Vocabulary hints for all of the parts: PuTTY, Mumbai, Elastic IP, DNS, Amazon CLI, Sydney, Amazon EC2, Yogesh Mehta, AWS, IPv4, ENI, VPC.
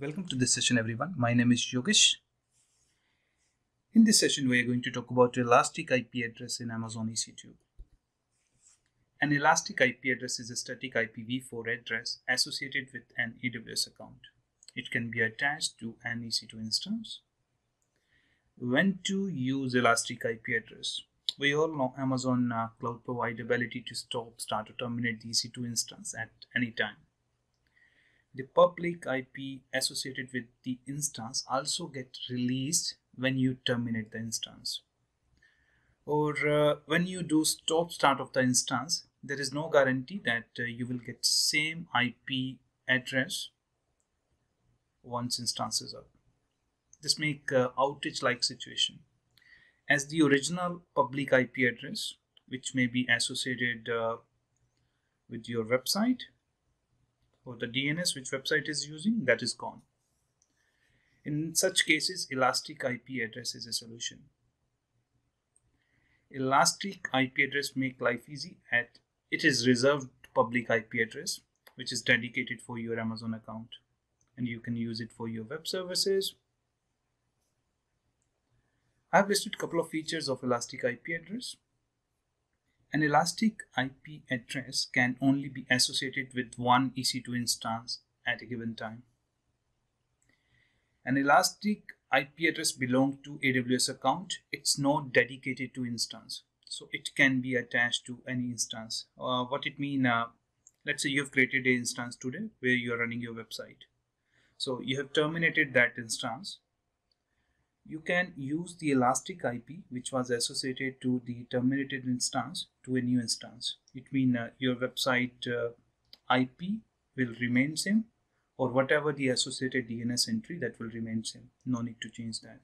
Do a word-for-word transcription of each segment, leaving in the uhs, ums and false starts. Welcome to this session, everyone. My name is Yogesh. In this session, we are going to talk about Elastic I P address in Amazon E C two. An Elastic I P address is a static I P v four address associated with an A W S account. It can be attached to an E C two instance. When to use Elastic I P address? We all know Amazon uh, cloud provides ability to stop, start, or terminate the E C two instance at any time. The public I P associated with the instance also gets released when you terminate the instance. Or uh, when you do stop start of the instance, there is no guarantee that uh, you will get same I P address once instance is up. This make uh, outage like situation. As the original public I P address, which may be associated uh, with your website or the D N S which website is using, that is gone. In such cases, Elastic I P address is a solution. Elastic I P address make life easy at it is reserved public I P address, which is dedicated for your Amazon account, and you can use it for your web services. I have listed a couple of features of Elastic I P address. An Elastic I P address can only be associated with one E C two instance at a given time. An Elastic I P address belongs to A W S account. It's not dedicated to instance, so it can be attached to any instance. Uh, what it mean? Uh, let's say you have created an instance today where you are running your website. So you have terminated that instance. You can use the Elastic I P which was associated to the terminated instance to a new instance. It means uh, your website uh, I P will remain same, or whatever the associated D N S entry, that will remain same. No need to change that.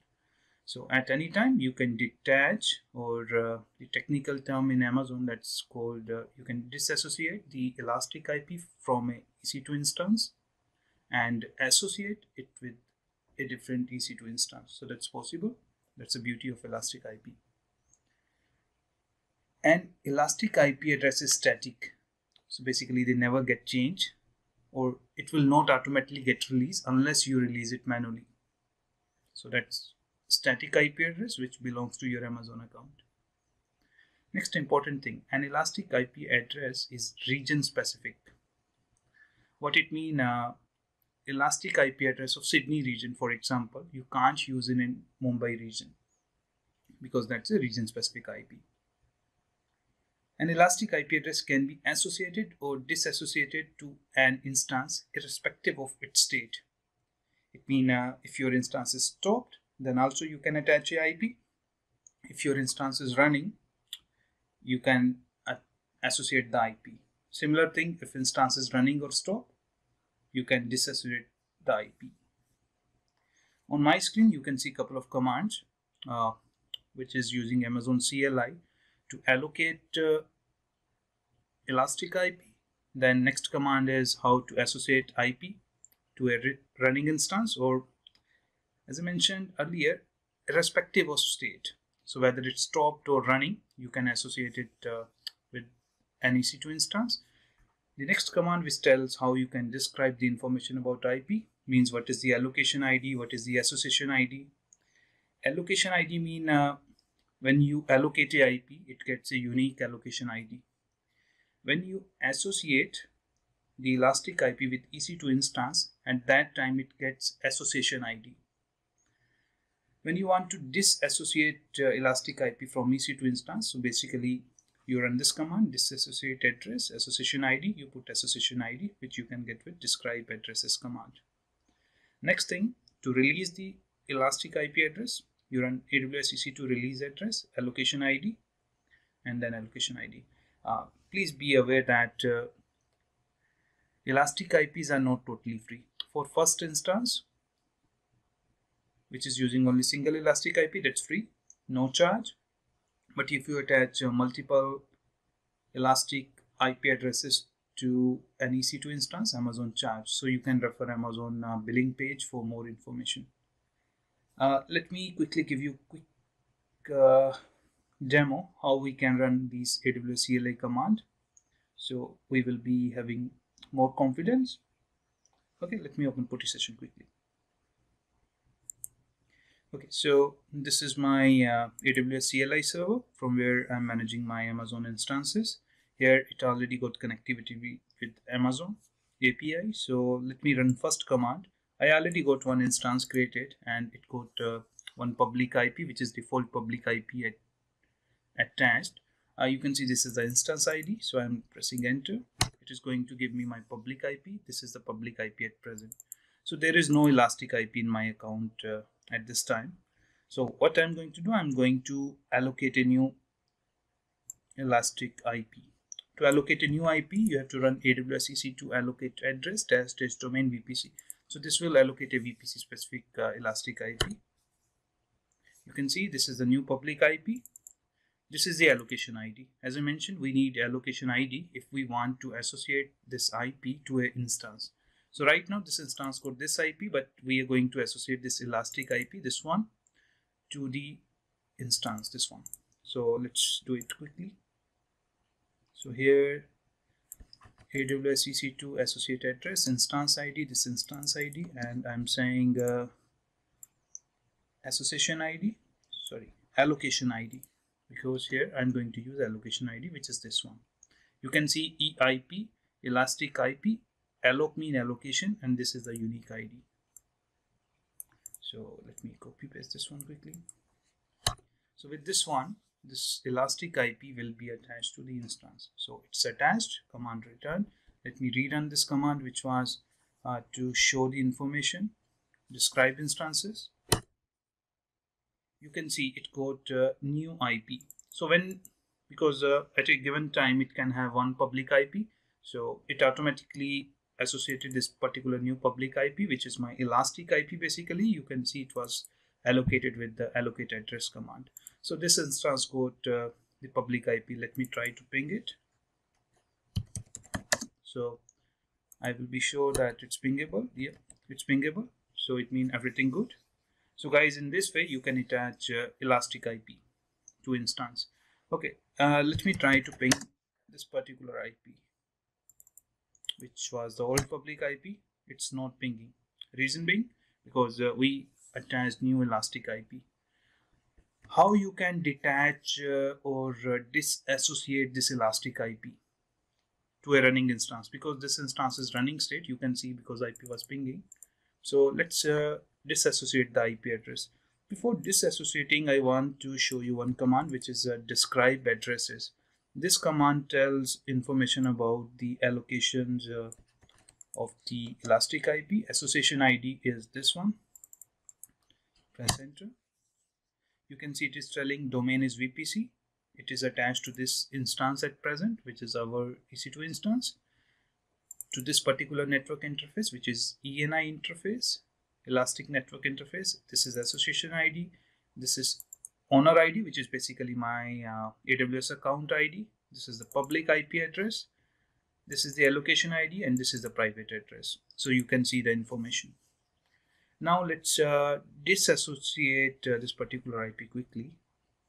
So at any time you can detach, or uh, the technical term in Amazon that's called, uh, you can disassociate the Elastic I P from a E C two instance and associate it with a different E C two instance. So that's possible. That's the beauty of Elastic I P. And Elastic I P address is static. So basically they never get changed, or it will not automatically get released unless you release it manually. So that's static I P address which belongs to your Amazon account. Next important thing, an Elastic I P address is region specific. What it mean? Uh, Elastic I P address of Sydney region, for example, you can't use it in Mumbai region because that's a region specific I P. An Elastic I P address can be associated or disassociated to an instance irrespective of its state. It means uh, if your instance is stopped, then also you can attach a I P. If your instance is running, you can uh, associate the I P. Similar thing, if instance is running or stopped, you can disassociate the I P. On my screen, you can see a couple of commands, uh, which is using Amazon C L I to allocate uh, Elastic I P. Then next command is how to associate I P to a running instance, or as I mentioned earlier, irrespective of state. So whether it's stopped or running, you can associate it uh, with an E C two instance. The next command which tells how you can describe the information about I P, means what is the allocation I D, what is the association I D. Allocation I D mean uh, when you allocate a I P, it gets a unique allocation I D. When you associate the Elastic I P with E C two instance, at that time it gets association I D. When you want to disassociate uh, Elastic I P from E C two instance, so basically you run this command, disassociate address, association I D, you put association I D, which you can get with describe addresses command. Next thing, to release the Elastic I P address, you run A W S E C two release address, allocation I D, and then allocation I D. Uh, please be aware that uh, Elastic I Ps are not totally free. For first instance, which is using only single Elastic I P, that's free, no charge. But if you attach uh, multiple Elastic I P addresses to an E C two instance, Amazon charge. So you can refer Amazon uh, billing page for more information. Uh, let me quickly give you a quick uh, demo how we can run these A W S C L I command. So we will be having more confidence. Okay, let me open PuTTY session quickly. Okay, so this is my uh, A W S C L I server from where I'm managing my Amazon instances. Here it already got connectivity with Amazon A P I. So let me run first command. I already got one instance created and it got uh, one public I P, which is default public I P at attached. Uh, you can see this is the instance I D. So I'm pressing enter. It is going to give me my public I P. This is the public I P at present. So there is no Elastic I P in my account uh, at this time. So what I'm going to do, I'm going to allocate a new Elastic I P. To allocate a new I P, you have to run A W S E C two allocate address dash dash domain V P C. So this will allocate a V P C specific uh, Elastic I P. You can see this is the new public I P. This is the allocation I D. As I mentioned, we need allocation I D if we want to associate this I P to an instance. So right now this instance got this I P, but we are going to associate this Elastic I P, this one, to the instance, this one. So let's do it quickly. So here A W S E C two associate address, instance I D, this instance I D, and I'm saying uh, association I D, sorry, allocation I D, because here I'm going to use allocation I D, which is this one. You can see E I P, Elastic I P, alloc mean allocation, and this is the unique I D. So let me copy paste this one quickly. So with this one, this Elastic I P will be attached to the instance. So it's attached, command return. Let me rerun this command, which was uh, to show the information, describe instances. You can see it got uh, new I P. So when, because uh, at a given time it can have one public I P, so it automatically associated this particular new public I P, which is my Elastic I P. Basically, you can see it was allocated with the allocate address command. So this instance got uh, the public I P. Let me try to ping it. So I will be sure that it's pingable. Yeah, it's pingable. So it means everything good. So guys, in this way, you can attach uh, Elastic I P to instance. Okay, uh, let me try to ping this particular I P, which was the old public I P. It's not pinging. Reason being, because uh, we attached new Elastic I P. How you can detach uh, or uh, disassociate this Elastic I P to a running instance? Because this instance is running state, you can see, because I P was pinging. So let's uh, disassociate the I P address. Before disassociating, I want to show you one command, which is uh, describe addresses. This command tells information about the allocations uh, of the Elastic I P. Association I D is this one. Press enter. You can see it is telling domain is V P C. It is attached to this instance at present, which is our E C two instance, to this particular network interface, which is E N I interface, Elastic Network Interface. This is association I D. This is owner I D, which is basically my uh, A W S account I D. This is the public I P address. This is the allocation I D, and this is the private address. So you can see the information. Now let's uh, disassociate uh, this particular I P quickly.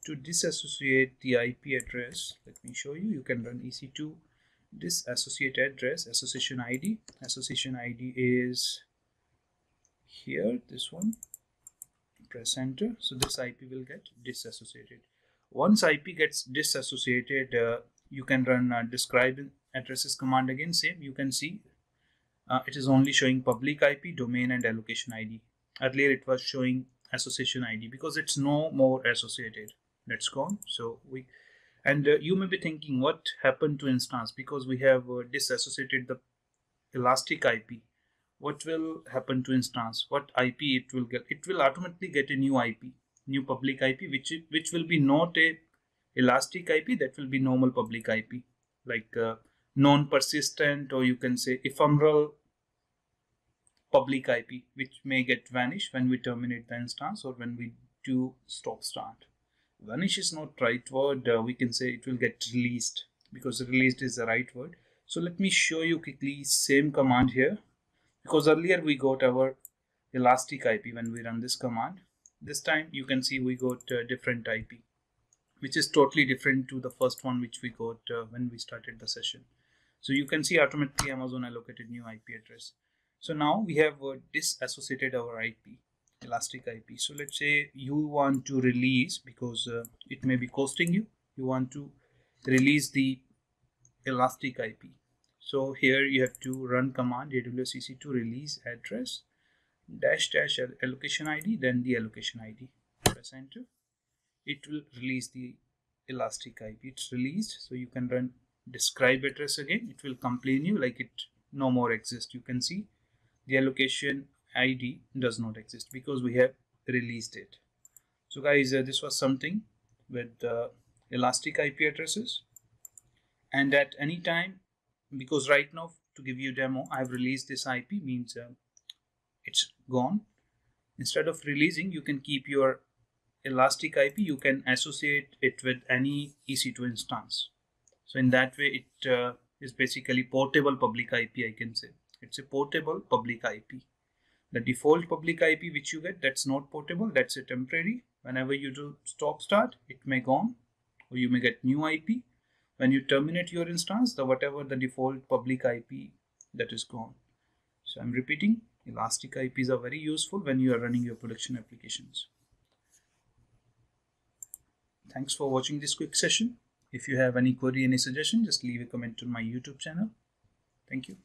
To disassociate the I P address, let me show you. You can run E C two disassociate address, association I D. Association I D is here, this one. Press enter. So this I P will get disassociated. Once I P gets disassociated, uh, you can run uh, describe addresses command again. Same, you can see uh, it is only showing public I P, domain, and allocation I D. Earlier it was showing association I D because it's no more associated. That's gone. So we, and uh, you may be thinking, what happened to instance? Because we have uh, disassociated the Elastic I P. What will happen to instance? What I P it will get? It will automatically get a new I P, new public I P, which which will be not a Elastic I P. That will be normal public I P, like uh, non-persistent, or you can say ephemeral public I P, which may get vanished when we terminate the instance or when we do stop start. Vanish is not right word. Uh, we can say it will get released, because released is the right word. So let me show you quickly same command here. Because earlier we got our Elastic I P when we run this command. This time you can see we got uh, different I P, which is totally different to the first one which we got uh, when we started the session. So you can see automatically Amazon allocated new I P address. So now we have uh, disassociated our I P. Elastic I P. So let's say you want to release, because uh, it may be costing you, you want to release the Elastic I P. So here you have to run command A W S E C two release address dash dash allocation I D, then the allocation I D. Press enter. It will release the Elastic I P. It's released. So you can run describe address again. It will complain you like it no more exists. You can see the allocation I D does not exist because we have released it. So guys, uh, this was something with uh, Elastic I P addresses. And at any time, because right now to give you a demo, I've released this I P, means uh, it's gone. Instead of releasing, you can keep your Elastic I P, you can associate it with any E C two instance. So in that way, it uh, is basically portable public I P, I can say. It's a portable public I P. The default public I P which you get, that's not portable, that's a temporary. Whenever you do stop start, it may gone, or you may get new I P. When you terminate your instance, the whatever the default public I P, that is gone. So I'm repeating, Elastic I Ps are very useful when you are running your production applications. Thanks for watching this quick session. If you have any query, any suggestion, just leave a comment on my YouTube channel. Thank you.